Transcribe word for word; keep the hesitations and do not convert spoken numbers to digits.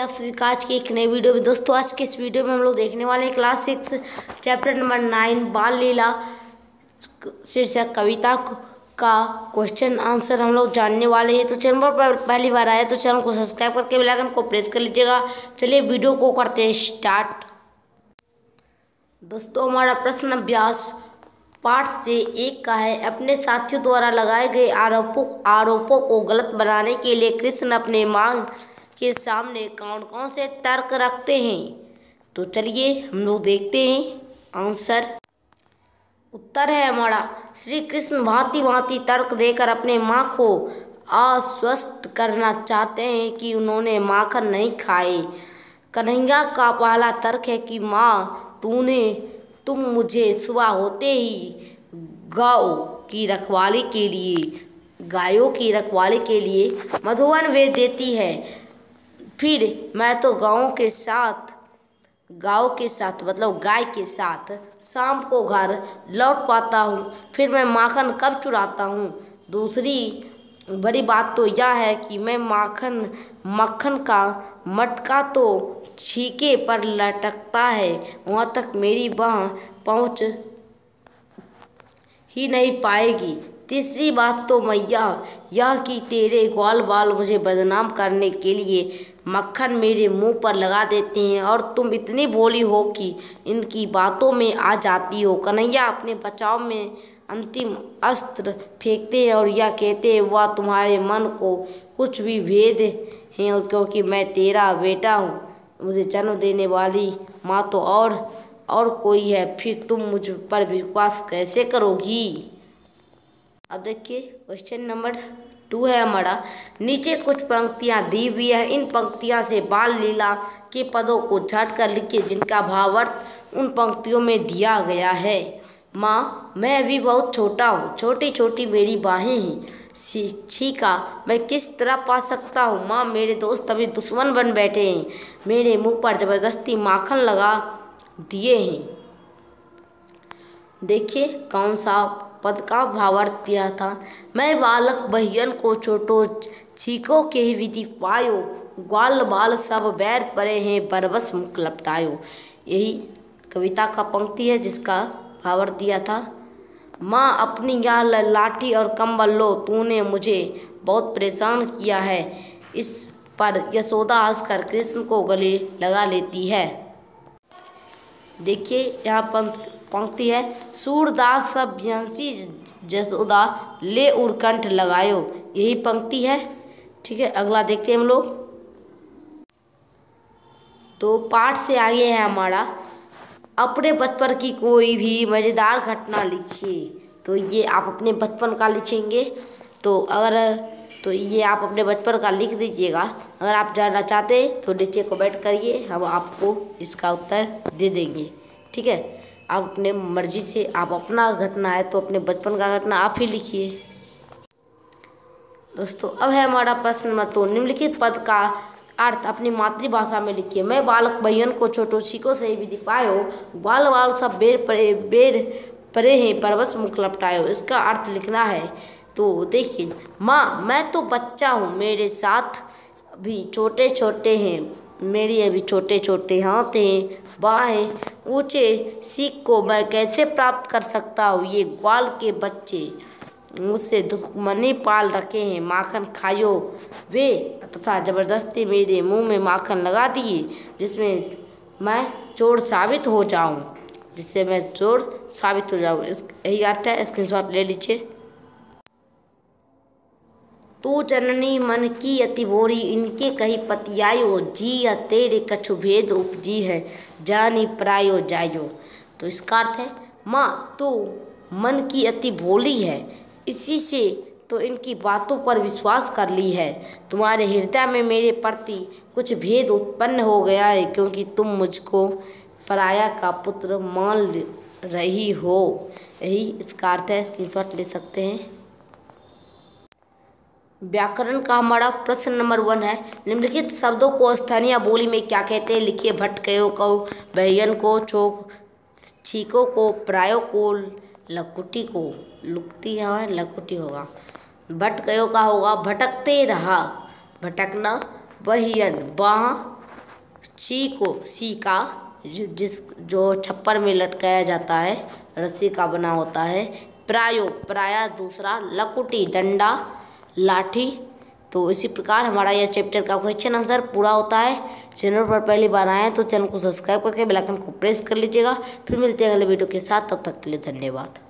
आप सभी का आज के एक नए वीडियो में दोस्तों, आज के इस वीडियो में हम लोग देखने वाले हैं class six chapter number nine Bal Leela शीर्षक कविता का क्वेश्चन आंसर हम लोग जानने वाले हैं। तो चैनल पर पहली बार आए तो चैनल को सब्सक्राइब करके बेल आइकन को प्रेस कर लीजिएगा। चलिए वीडियो को करते हैं स्टार्ट। दोस्तों, हमारा प्रश्न अभ्यास पाठ से एक का है। अपने साथियों द्वारा लगाए गए आरोपों आरोपों को गलत बनाने के लिए कृष्ण अपने मांग के सामने कौन कौन से तर्क रखते हैं? तो चलिए हम लोग देखते हैं आंसर। उत्तर है हमारा, श्री कृष्ण भांति भांति तर्क देकर अपने माँ को आश्वस्त करना चाहते हैं कि उन्होंने माखन नहीं खाए। कन्हैया का पहला तर्क है कि माँ तूने तुम मुझे सुबह होते ही गायों की रखवाली के लिए गायों की रखवाली के लिए मधुवन भेज देती है, फिर मैं तो गाँव के साथ गाँव के साथ मतलब गाय के साथ शाम को घर लौट पाता हूँ, फिर मैं माखन कब चुराता हूँ। दूसरी बड़ी बात तो यह है कि मैं माखन मक्खन का मटका तो छीके पर लटकता है, वहाँ तक मेरी बाह पहुँच ही नहीं पाएगी। तीसरी बात तो मैया यह कि तेरे ग्वाल बाल मुझे बदनाम करने के लिए मक्खन मेरे मुंह पर लगा देते हैं और तुम इतनी भोली हो कि इनकी बातों में आ जाती हो। कन्हैया अपने बचाव में अंतिम अस्त्र फेंकते हैं और यह कहते हैं, वह तुम्हारे मन को कुछ भी भेद है और क्योंकि मैं तेरा बेटा हूँ, मुझे जन्म देने वाली माँ तो और और कोई है, फिर तुम मुझ पर विश्वास कैसे करोगी। अब देखिए क्वेश्चन नंबर टू है हमारा। नीचे कुछ पंक्तियाँ दी हुई है, इन पंक्तियाँ से बाल लीला के पदों को झट कर लिखिए जिनका भावार्थ उन पंक्तियों में दिया गया है। माँ, मैं अभी बहुत छोटा हूँ, छोटी छोटी मेरी बाहें ही, छीका मैं किस तरह पा सकता हूँ। माँ, मेरे दोस्त अभी दुश्मन बन बैठे हैं, मेरे मुंह पर जबरदस्ती माखन लगा दिए हैं। देखिए कौन सा पद का भावार्थ दिया था। मैं बालक बहियन को छोटो छीकों के ही विधि पायो, ग्वाल बाल सब बैर परे हैं बरबस मुख लपटायो। यही कविता का पंक्ति है जिसका भावार्थ दिया था। माँ, अपनी यह लाठी और कंबल लो, तूने मुझे बहुत परेशान किया है। इस पर यशोदा हंसकर कृष्ण को गले लगा लेती है। देखिए यहाँ पंक्ति पंक्ति है, सूरदास सब व्यंसी जसोदा ले उड़कंठ लगायो। यही पंक्ति है। ठीक है, अगला देखते हैं हम लोग। तो पाठ से आगे है हमारा, अपने बचपन की कोई भी मज़ेदार घटना लिखिए। तो ये आप अपने बचपन का लिखेंगे, तो अगर तो ये आप अपने बचपन का लिख दीजिएगा। अगर आप जानना चाहते तो नीचे कमेंट करिए, हम आपको इसका उत्तर दे देंगे। ठीक है, आप अपने मर्जी से आप अपना घटना है तो अपने बचपन का घटना आप ही लिखिए। दोस्तों, अब है हमारा प्रश्न नंबर दो। निम्नलिखित पद का अर्थ अपनी मातृभाषा में लिखिए। मैं बालक बहियन को छोटो छीकों से विधि पायो, बाल बाल सब बेर परे बेर परे हैं परवश मुख लपटायो। इसका अर्थ लिखना है। तो देखिए, माँ, मैं तो बच्चा हूँ, मेरे साथ भी छोटे छोटे हैं, मेरी अभी छोटे छोटे हाथ हैं, बाहें, ऊँचे सीख को मैं कैसे प्राप्त कर सकता हूँ। ये ग्वाल के बच्चे मुझसे दुश्मनी पाल रखे हैं, माखन खायो वे तथा जबरदस्ती मेरे मुंह में माखन लगा दिए जिसमें मैं चोर साबित हो जाऊँ जिससे मैं चोर साबित हो जाऊँ। इस यही अर्थ है, स्क्रीनशॉट ले लीजिए। तू जननी मन की अति भोरी, इनके कही पतियायो, जी या तेरे कछु भेद उपजी है, जानी परायो जायो। तो इसका अर्थ है, माँ तू मन की अति भोली है, इसी से तो इनकी बातों पर विश्वास कर ली है। तुम्हारे हृदय में मेरे प्रति कुछ भेद उत्पन्न हो गया है क्योंकि तुम मुझको पराया का पुत्र मान रही हो। यही इसका अर्थ है, स्क्रीनशॉट ले सकते हैं। व्याकरण का हमारा प्रश्न नंबर वन है। निम्नलिखित शब्दों को स्थानीय बोली में क्या कहते हैं लिखिए। भटकयों को बहियन को छोक छीकों को प्रायों को लकुटी को लुकटी है लकुटी होगा भटकयों का होगा भटकते रहा भटकना बहियन बाह सी को सी का जिस जो छप्पर में लटकाया जाता है रस्सी का बना होता है। प्रायो प्राया दूसरा, लकुटी डंडा लाठी। तो इसी प्रकार हमारा यह चैप्टर का क्वेश्चन आंसर पूरा होता है। चैनल पर पहली बार आए तो चैनल को सब्सक्राइब करके बेल आइकन को प्रेस कर लीजिएगा। फिर मिलते हैं अगले वीडियो के साथ, तब तक के लिए धन्यवाद।